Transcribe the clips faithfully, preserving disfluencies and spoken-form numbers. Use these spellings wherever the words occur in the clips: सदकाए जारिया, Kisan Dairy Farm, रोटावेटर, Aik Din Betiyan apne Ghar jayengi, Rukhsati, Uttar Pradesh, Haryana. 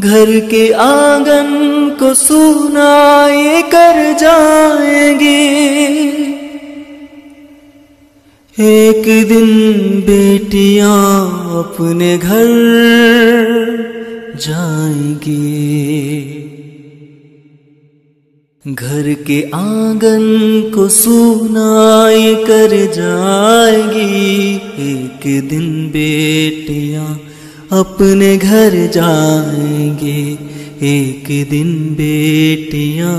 घर के आंगन को सूना ये कर जाएंगी। एक दिन बेटियां अपने घर जाएंगी। घर के आंगन को सूना ये कर जाएंगी। एक दिन बेटियां अपने घर जाएंगी। एक दिन बेटियां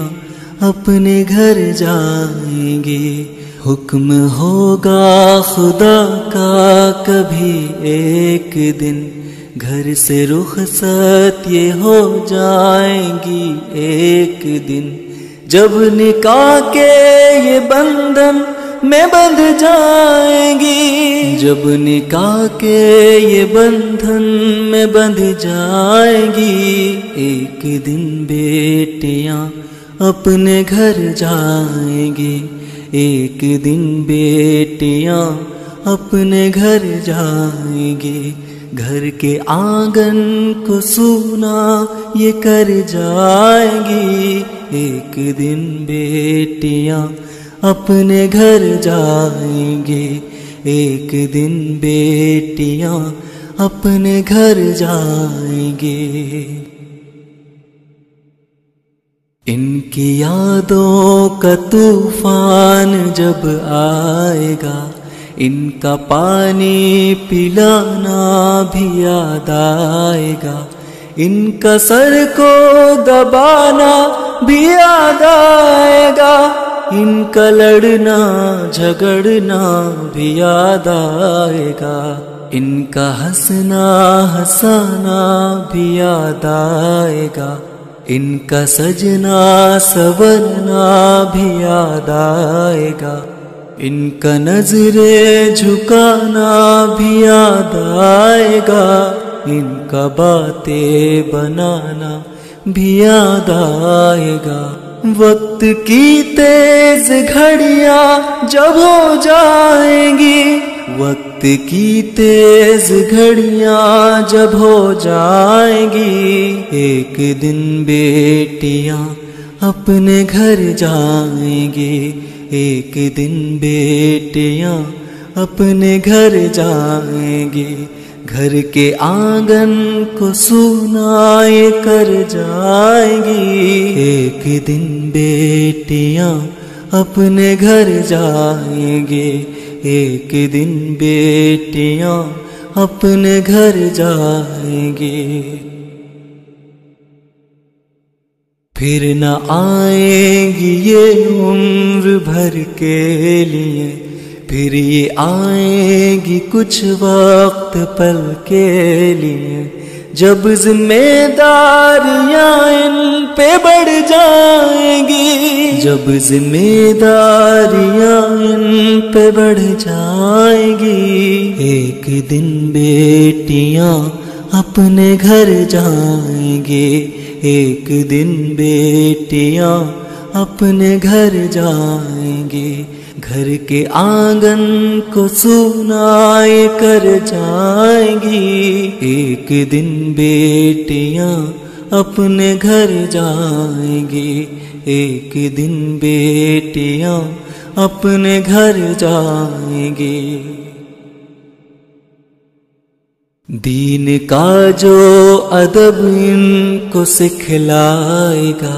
अपने घर जाएंगी। हुक्म होगा खुदा का कभी एक दिन, घर से रुखसत ये हो जाएंगी। एक दिन जब निकाह के ये बंधन में बंध जाएंगी। जब निकाह के ये बंधन में बंध जाएंगी। एक दिन बेटियां अपने घर जाएंगी। एक दिन बेटियां अपने घर जाएंगी। घर के आंगन को सूना ये कर जाएंगी। एक दिन बेटियां अपने घर जाएंगी। एक दिन बेटियां अपने घर जाएंगी। इनकी यादों का तूफान जब आएगा, इनका पानी पिलाना भी याद आएगा। इनका सर को दबाना भी याद आएगा। इनका लड़ना झगड़ना भी याद आएगा। इनका हंसना हंसाना भी याद आएगा। इनका सजना संवरना भी याद आएगा। इनका नजरे झुकाना भी याद आएगा। इनका बातें बनाना भी याद आएगा। वक्त की तेज घड़ियां जब हो जाएंगी। वक्त की तेज घड़ियां जब हो जाएंगी। एक दिन बेटियां अपने घर जाएंगी। एक दिन बेटियां अपने घर जाएंगी। घर के आंगन को सूना ये कर जाएंगी। एक दिन बेटियां अपने घर जाएंगी। एक दिन बेटियां अपने घर जाएंगी। फिर न आएगी ये उम्र भर के लिए, फिर ये आएगी कुछ वक्त पल के लिए। जब जिम्मेदारियां इन पे बढ़ जाएंगी। जब जिम्मेदारियां इन पे बढ़ जाएंगी। एक दिन बेटियां अपने घर जाएंगी। एक दिन बेटियां अपने घर जाएंगी। घर के आंगन को सूना ये कर जाएंगी। एक दिन बेटियां अपने घर जाएंगी। एक दिन बेटियां अपने घर जाएंगी। दीन का जो अदब इनको सिखलाएगा,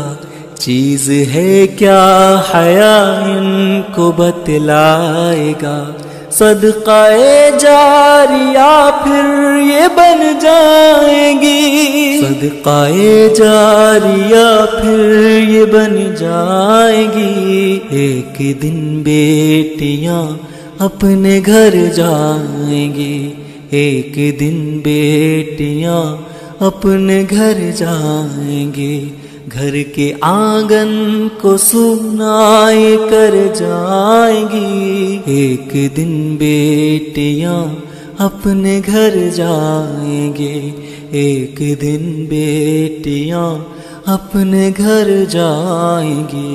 चीज है क्या हया इनको बतलाएगा। सदकाए जारिया फिर ये बन जाएंगी। सदकाए जारिया फिर ये बन जाएंगी। एक दिन बेटियां अपने घर जाएंगी। एक दिन बेटियां अपने घर जाएंगी। घर के आंगन को सूना ये कर जाएंगी। एक दिन बेटियां अपने घर जाएंगी। एक दिन बेटियां अपने घर जाएंगी।